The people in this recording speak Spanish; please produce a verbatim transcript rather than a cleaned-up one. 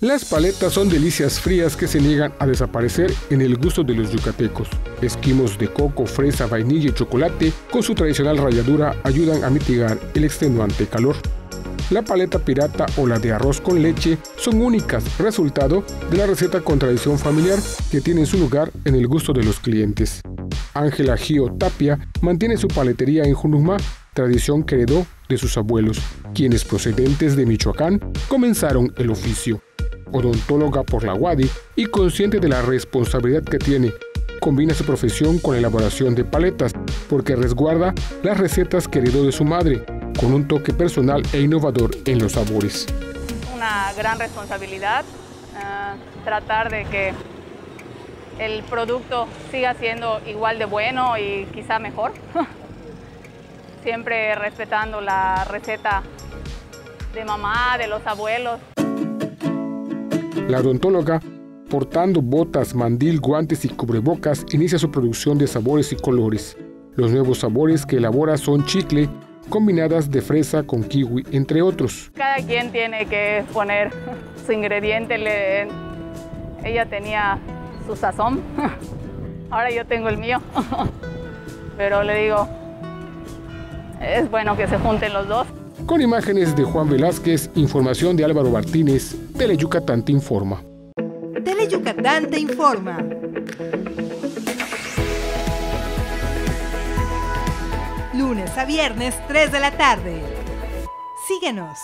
Las paletas son delicias frías que se niegan a desaparecer en el gusto de los yucatecos. Esquimos de coco, fresa, vainilla y chocolate con su tradicional ralladura ayudan a mitigar el extenuante calor. La paleta pirata o la de arroz con leche son únicas, resultado de la receta con tradición familiar que tiene su lugar en el gusto de los clientes. Ángela Gío Tapia mantiene su paletería en Hunucmá, tradición que heredó de sus abuelos, quienes procedentes de Michoacán comenzaron el oficio. Odontóloga por la U A D Y y consciente de la responsabilidad que tiene, combina su profesión con la elaboración de paletas porque resguarda las recetas que heredó de su madre, con un toque personal e innovador en los sabores. Una gran responsabilidad, uh, tratar de que el producto siga siendo igual de bueno y quizá mejor, siempre respetando la receta de mamá, de los abuelos. La odontóloga, portando botas, mandil, guantes y cubrebocas, inicia su producción de sabores y colores. Los nuevos sabores que elabora son chicle, combinadas de fresa con kiwi, entre otros. Cada quien tiene que poner su ingrediente. Le, ella tenía su sazón, ahora yo tengo el mío. Pero le digo, es bueno que se junten los dos. Con imágenes de Juan Velázquez, información de Álvaro Martínez, Teleyucatán te informa. Teleyucatán te informa. Lunes a viernes, tres de la tarde. Síguenos.